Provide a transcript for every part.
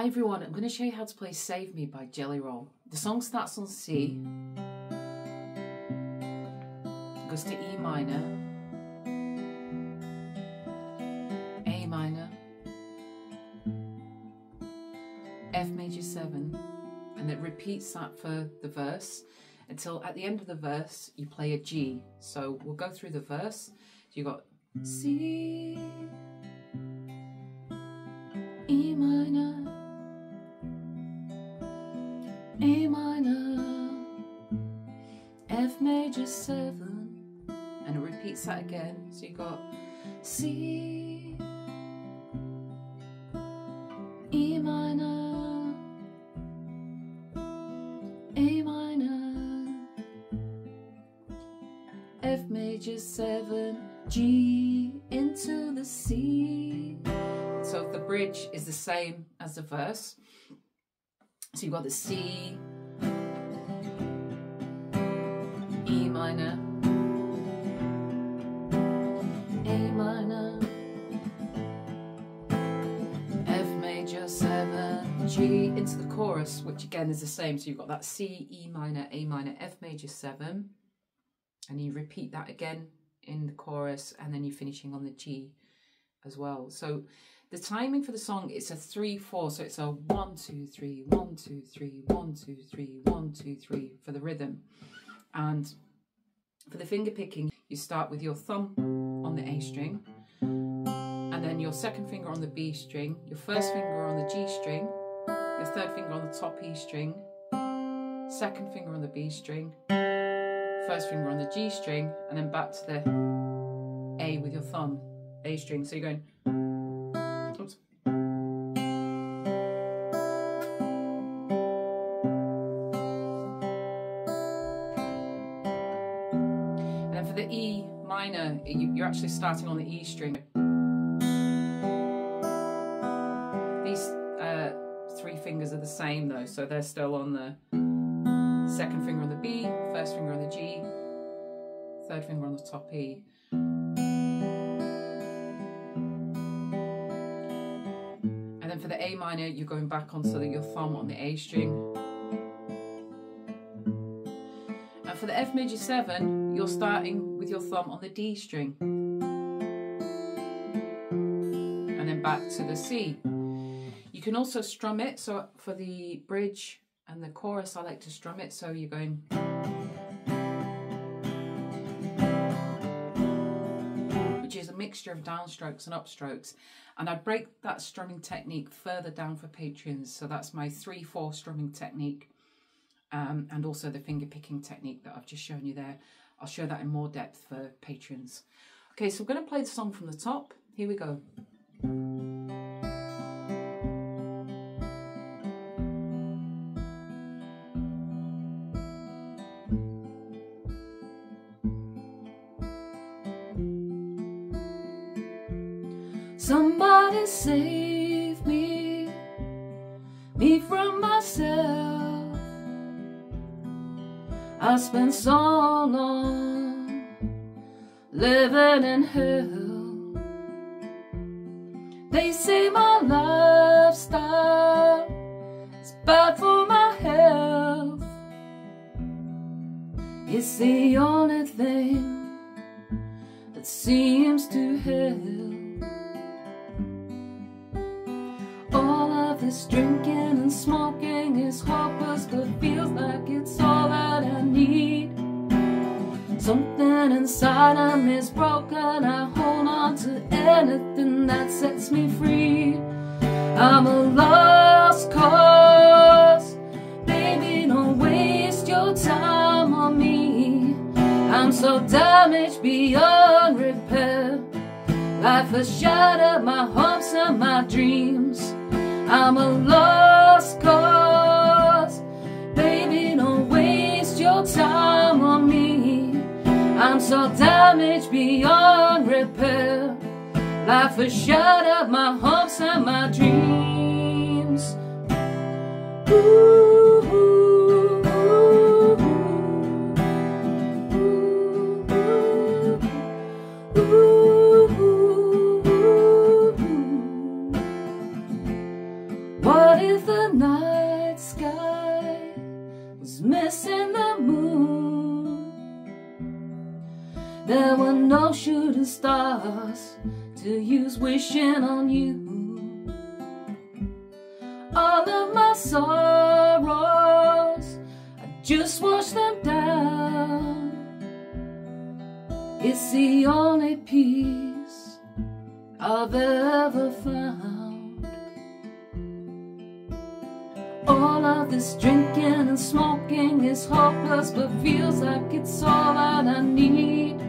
Hi everyone, I'm going to show you how to play Save Me by Jelly Roll. The song starts on C, goes to E minor, A minor, F major 7, and it repeats that for the verse until at the end of the verse you play a G. So we'll go through the verse. So you've got C, E minor, A minor, F major 7, and it repeats that again. So you got C, E minor, A minor, F major 7, G into the C. So the bridge is the same as the verse. So you've got the C, E minor, A minor, F major 7, G into the chorus, which again is the same. So you've got that C, E minor, A minor, F major 7, and you repeat that again in the chorus, and then you're finishing on the G as well. So the timing for the song, it's a 3/4, so it's a 1 2 3 1 2 3 1 2 3 1 2 3 for the rhythm. And for the finger picking, you start with your thumb on the A string, and then your second finger on the B string, your first finger on the G string, your third finger on the top E string, second finger on the B string, first finger on the G string, and then back to the A with your thumb, A string. So you're going. The E minor, you're actually starting on the E string. These three fingers are the same though, so they're still on the second finger on the B, first finger on the G, third finger on the top E. And then for the A minor, you're going back on so that your thumb on the A string. For the F major 7, you're starting with your thumb on the D string and then back to the C. You can also strum it, so for the bridge and the chorus I like to strum it, so you're going. Which is a mixture of downstrokes and upstrokes, and I break that strumming technique further down for patrons, so that's my 3/4 strumming technique. And also the finger picking technique that I've just shown you there. I'll show that in more depth for patrons. Okay, so I'm going to play the song from the top. Here we go. Somebody save me, me from myself. I spent so long living in hell. They say my lifestyle is bad for my health. It's the only thing that seems to help. All of this drinking and smoking is hopeless, but feels like it's all that I need. Something inside of me is broken. I hold on to anything that sets me free. I'm a lost cause. Baby, don't waste your time on me. I'm so damaged beyond repair. Life has shattered my hopes and my dreams. I'm a lost cause. Baby, don't waste your time on me. I'm so damaged beyond repair. Life has shattered my hopes and my dreams. Ooh, ooh, ooh, ooh, ooh. What What if the night sky was missing the moon? There were no shooting stars to use wishing on you. All of my sorrows, I just wash them down. It's the only peace I've ever found. All of this drinking and smoking is hopeless, but feels like it's all that I need.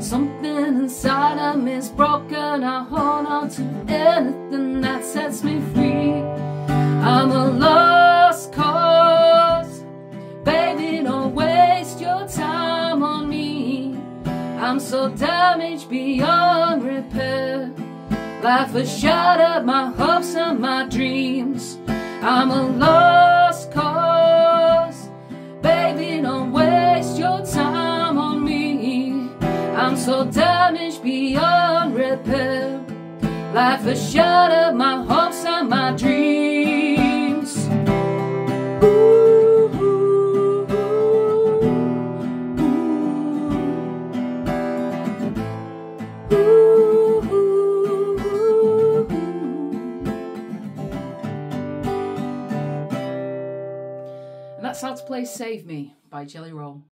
Something inside of me is broken. I hold on to anything that sets me free. I'm a lost cause. Baby, don't waste your time on me. I'm so damaged beyond repair. Life has shattered my hopes and my dreams. I'm a lost cause. Baby, don't waste your time on me. I'm so damaged beyond repair. Life has shattered my hopes and my dreams. Ooh, ooh, ooh, ooh. That's how to play Save Me by Jelly Roll.